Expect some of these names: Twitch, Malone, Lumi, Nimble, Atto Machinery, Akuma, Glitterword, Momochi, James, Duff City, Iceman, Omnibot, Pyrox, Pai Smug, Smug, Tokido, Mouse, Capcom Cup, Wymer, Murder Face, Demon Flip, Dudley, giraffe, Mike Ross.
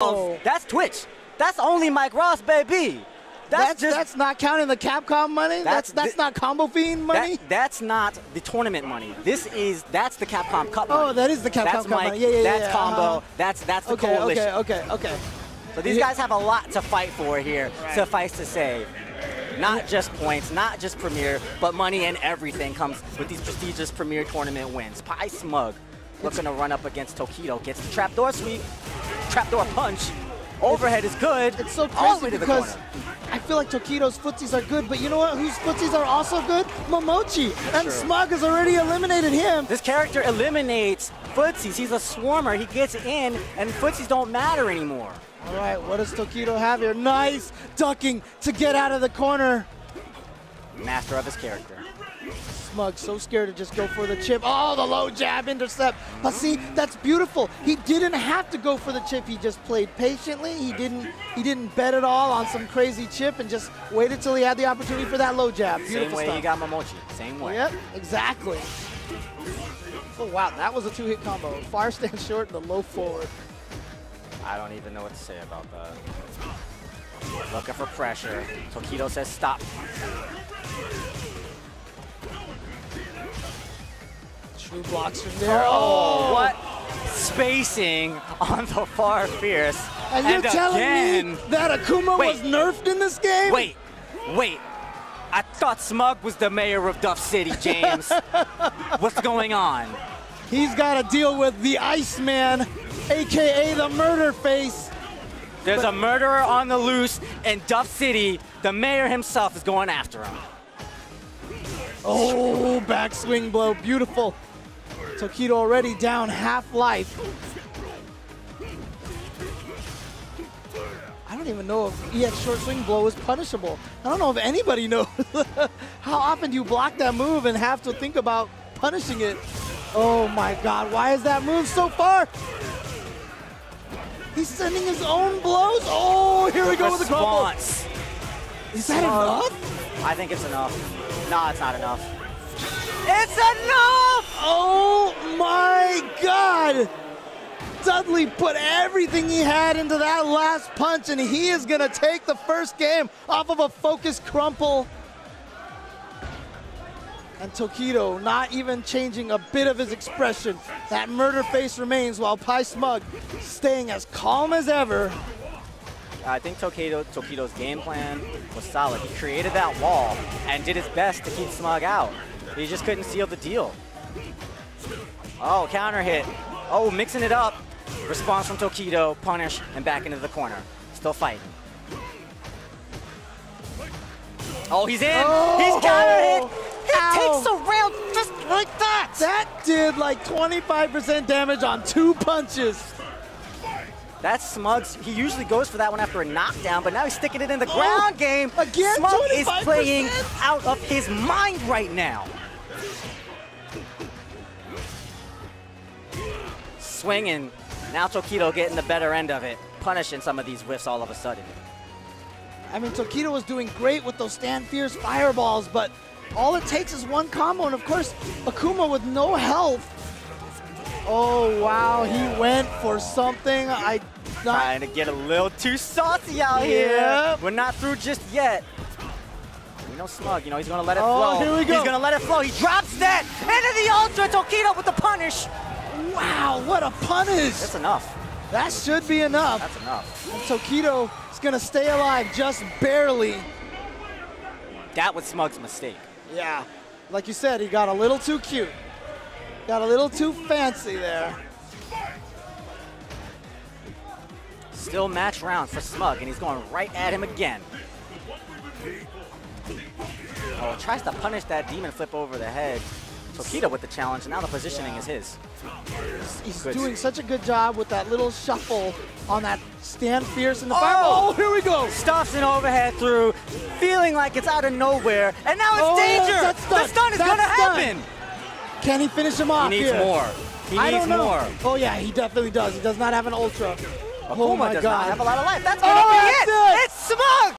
Oh. That's Twitch. That's only Mike Ross, baby. That's not counting the Capcom money. That's not Combo Fiend money. That's not the tournament money. That's the Capcom Cup money. Oh, that is the Capcom Cup money. Yeah, yeah, that's yeah. Combo. That's the coalition. Okay, okay. So these guys have a lot to fight for here. Right. Suffice to say, not just points, not just Premier, but money and everything comes with these prestigious Premier tournament wins. Pai Smug looking to run up against Tokido, gets the trapdoor sweep. Trapdoor punch. Overhead is good. It's so crazy because I feel like Tokido's footsies are good, but you know what? Whose footsies are also good? Momochi. And Smug has already eliminated him. This character eliminates footsies. He's a swarmer. He gets in, and footsies don't matter anymore. All right, what does Tokido have here? Nice ducking to get out of the corner. Master of his character. Smug so scared to just go for the chip. Oh, the low jab intercept. But see, that's beautiful. He didn't have to go for the chip. He just played patiently. He didn't bet at all on some crazy chip and just waited till he had the opportunity for that low jab. Beautiful stuff. Same way he got Momochi. Same way. Yep, exactly. Oh wow, that was a two-hit combo. Fire stand short and the low forward. I don't even know what to say about that. Looking for pressure. Tokido says stop. True blocks from there. Oh, what spacing on the far fierce. And you're telling me that Akuma was nerfed in this game? Wait. I thought Smug was the mayor of Duff City, James. What's going on? He's got to deal with the Iceman, a.k.a. the Murder Face. There's a murderer on the loose in Duff City. The mayor himself is going after him. Oh, backswing blow. Beautiful. Tokido already down half life. I don't even know if EX short swing blow is punishable. I don't know if anybody knows. How often do you block that move and have to think about punishing it? Oh my God, why is that move so far? He's sending his own blows. Oh, here we go with the combo. Is that enough? I think it's enough. No, it's not enough. It's enough! Oh my God! Dudley put everything he had into that last punch, and he is gonna take the first game off of a focused crumple. And Tokido not even changing a bit of his expression. That murder face remains while Pai Smug staying as calm as ever. I think Tokido's game plan was solid. He created that wall and did his best to keep Smug out. He just couldn't seal the deal. Oh, counter hit. Oh, mixing it up. Response from Tokido, punish, and back into the corner. Still fighting. Oh, he's in. Oh. He's counter hit. That takes a round just like that. That did like 25% damage on 2 punches. That's Smug's. He usually goes for that one after a knockdown, but now he's sticking it in the ground game. Again, Smug is playing out of his mind right now. Swinging. Now Tokido getting the better end of it, punishing some of these whiffs all of a sudden. I mean, Tokido was doing great with those stand fierce fireballs, but all it takes is one combo, and of course, Akuma with no health. Oh, wow, he went for something. Trying to get a little too saucy out here. We're not through just yet. We know Smug, you know, he's gonna let it flow. Here we go. He's gonna let it flow. He drops that into the ultra. Tokido with the punish. Wow, what a punish. That's enough. That should be enough. That's enough. And Tokido is gonna stay alive just barely. That was Smug's mistake. Yeah, like you said, he got a little too cute. Got a little too fancy there. Still match round for Smug, and he's going right at him again. Oh, tries to punish that demon flip over the head. Tokido with the challenge, and now the positioning is his. He's doing such a good job with that little shuffle on that stand fierce in the fireball. Oh, here we go. Stuffs an overhead through, feeling like it's out of nowhere, and now it's danger. The stun is going to happen. Can he finish him off? He needs more. I don't know. Oh yeah, he definitely does. He does not have an ultra. Akuma does not have a lot of life. That's gonna be it. It's Smug.